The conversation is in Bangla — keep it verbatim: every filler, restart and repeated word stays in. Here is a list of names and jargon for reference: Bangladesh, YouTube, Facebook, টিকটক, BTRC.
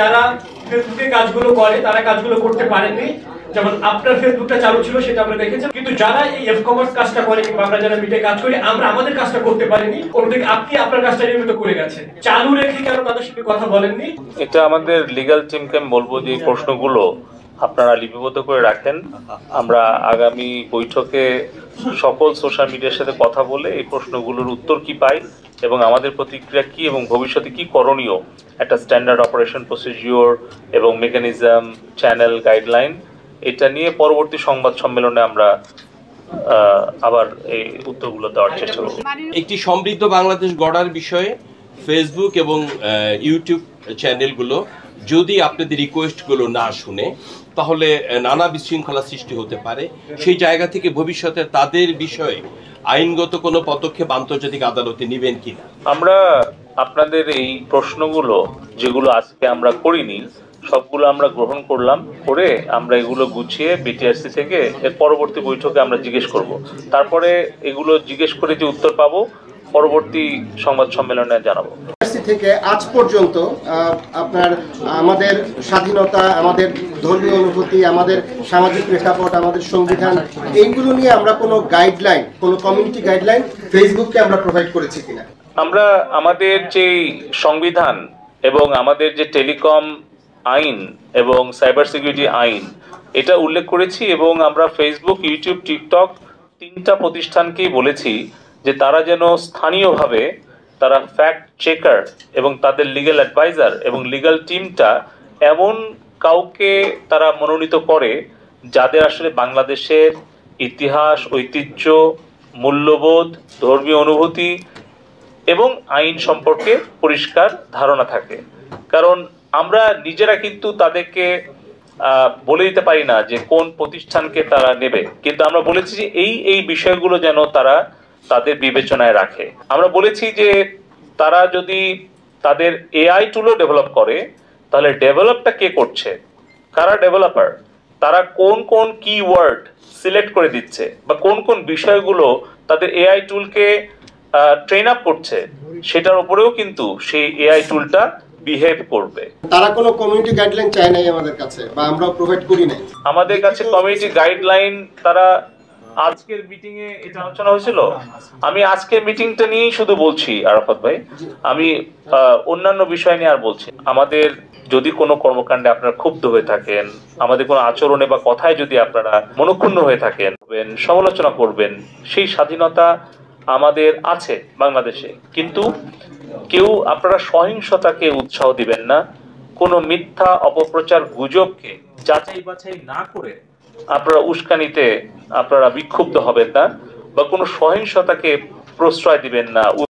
যারা ফেসবুকে কাজগুলো করে তারা কাজগুলো করতে পারেননি, যেমন আপনার ফেসবুকটা চালু ছিল সেটা আমরা দেখেছেন, কিন্তু যারা এই এফ কমার্স কাজটা করে কিংবা আমরা যারা মিটে কাজ করি আমরা আমাদের কাজটা করতে পারিনি, অন্যদিকে আপনি আপনার কাজটা নিয়মিত করে গেছেন, চালু রেখে কেন তাদের সাথে কথা বলেননি? এটা আমাদের লিগ্যাল টিমকে আমি বলবো যে এই প্রশ্নগুলো আপনারা লিপিবদ্ধ করে রাখেন। আমরা আগামী বৈঠকে সকল সোশ্যাল মিডিয়ার সাথে কথা বলে এই প্রশ্নগুলোর উত্তর কি পাই এবং আমাদের প্রতিক্রিয়া কি এবং ভবিষ্যতে কি করণীয়, একটা স্ট্যান্ডার্ড অপারেশন প্রসিডিওর এবং মেকানিজম, চ্যানেল, গাইডলাইন, এটা নিয়ে পরবর্তী সংবাদ সম্মেলনে আমরা আবার এই উত্তরগুলো দেওয়ার চেষ্টা করব। একটি সমৃদ্ধ বাংলাদেশ গড়ার বিষয়ে ফেসবুক এবং ইউটিউব চ্যানেলগুলো যদি আপনাদের রিকোয়েস্টগুলো না শুনে তাহলে নানা বিশৃঙ্খলা সৃষ্টি হতে পারে। সেই জায়গা থেকে ভবিষ্যতে তাদের বিষয়ে আইনগত কোনো পদক্ষেপ আন্তর্জাতিক আদালতে নেবেন কিনা? আমরা আপনাদের এই প্রশ্নগুলো যেগুলো আজকে আমরা করিনি সবগুলো আমরা গ্রহণ করলাম, করে আমরা এগুলো গুছিয়ে বিটিআরসি থেকে এর পরবর্তী বৈঠকে আমরা জিজ্ঞেস করব, তারপরে এগুলো জিজ্ঞেস করে যে উত্তর পাবো পরবর্তী সংবাদ সম্মেলনে জানাবো। থেকে আজ পর্যন্ত আপনার আমাদের স্বাধীনতা, আমাদের ধর্মীয় অনুভূতি, আমাদের সামাজিক প্রেক্ষাপট, আমাদের সংবিধান, এইগুলো নিয়ে আমরা কোনো গাইডলাইন, কোনো কমিউনিটি গাইডলাইন ফেসবুককে আমরা প্রোভাইড করেছি কিনা? আমরা আমাদের যে সংবিধান এবং আমাদের যে টেলিকম আইন এবং সাইবার সিকিউরিটি আইন, এটা উল্লেখ করেছি এবং আমরা ফেসবুক, ইউটিউব, টিকটক তিনটা প্রতিষ্ঠানকেই বলেছি যে তারা যেন স্থানীয়ভাবে তারা ফ্যাক্ট চেকার এবং তাদের লিগ্যাল অ্যাডভাইজার এবং লিগ্যাল টিমটা এমন কাউকে তারা মনোনীত করে যাদের আসলে বাংলাদেশের ইতিহাস, ঐতিহ্য, মূল্যবোধ, ধর্মীয় অনুভূতি এবং আইন সম্পর্কে পরিষ্কার ধারণা থাকে। কারণ আমরা নিজেরা কিন্তু তাদেরকে বলে দিতে পারি না যে কোন প্রতিষ্ঠানকে তারা নেবে, কিন্তু আমরা বলেছি যে এই এই বিষয়গুলো যেন তারা তাদের বিবেচনায় রাখে। আমরা বলেছি যে তারা যদি তাদের এআই টুলও ডেভেলপ করে তাহলে ডেভেলপটা কে করছে, কারা ডেভেলপার, তারা কোন কোন কিওয়ার্ড সিলেক্ট করে দিচ্ছে বা কোন কোন বিষয়গুলো তাদের এআই টুলকে ট্রেন আপ করছে, সেটার উপরেও কিন্তু সেই এআই টুলটা বিহেভ করবে। তারা কোনো কমিউনিটি গাইডলাইন চায় নাই আমাদের কাছে বা আমরা প্রোভাইড করি নাই। আমাদের কাছে কমিউনিটি গাইডলাইন তারা আজকের মিটিং এ এটা আলোচনা হয়েছিল। আমি আজকের মিটিংটা নিয়েই শুধু বলছি আরাফাত ভাই, আমি অন্যান্য বিষয় নিয়ে আর বলছি। আমাদের যদি কোনো কর্মকাণ্ডে আপনারা ক্ষুব্ধ হয়ে থাকেন, আমাদের কোনো আচরণে বা কথায় যদি আপনারা মনক্ষুণ্ণ হয়ে থাকেন, সমালোচনা করবেন, সেই স্বাধীনতা আমাদের আছে বাংলাদেশে, কিন্তু কেউ আপনারা সহিংসতাকে উৎসাহ দিবেন না। কোনো মিথ্যা, অপপ্রচার, গুজবকে যাচাই বাছাই না করে আপনারা উস্কানিতে আপনারা বিক্ষুব্ধ হবেন না বা কোনো সহিংসতাকে প্রশ্রয় দিবেন না।